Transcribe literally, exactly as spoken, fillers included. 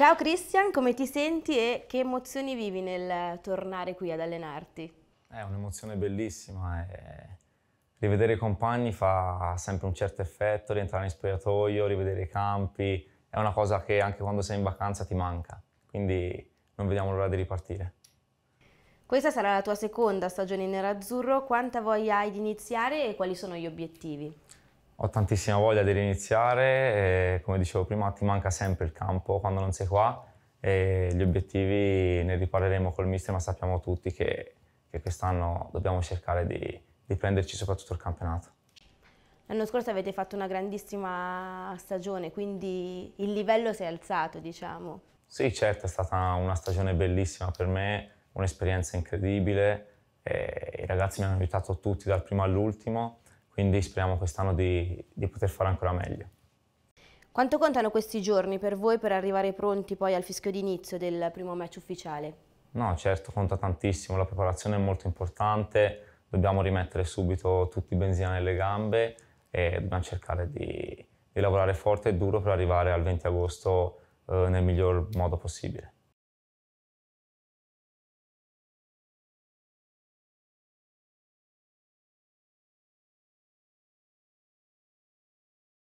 Ciao Kristjan, come ti senti e che emozioni vivi nel tornare qui ad allenarti? È un'emozione bellissima, eh. Rivedere i compagni fa sempre un certo effetto, rientrare in spogliatoio, rivedere i campi, è una cosa che anche quando sei in vacanza ti manca, quindi non vediamo l'ora di ripartire. Questa sarà la tua seconda stagione in Nerazzurro, quanta voglia hai di iniziare e quali sono gli obiettivi? Ho tantissima voglia di riniziare e, come dicevo prima, ti manca sempre il campo quando non sei qua e gli obiettivi ne riparleremo col mister, ma sappiamo tutti che che quest'anno dobbiamo cercare di, di prenderci soprattutto il campionato. L'anno scorso avete fatto una grandissima stagione, quindi il livello si è alzato, diciamo. Sì, certo, è stata una stagione bellissima per me, un'esperienza incredibile. E i ragazzi mi hanno aiutato tutti dal primo all'ultimo, quindi speriamo quest'anno di, di poter fare ancora meglio. Quanto contano questi giorni per voi per arrivare pronti poi al fischio d'inizio del primo match ufficiale? No, certo, conta tantissimo, la preparazione è molto importante, dobbiamo rimettere subito tutti benzina nelle gambe e dobbiamo cercare di, di lavorare forte e duro per arrivare al venti agosto eh, nel miglior modo possibile.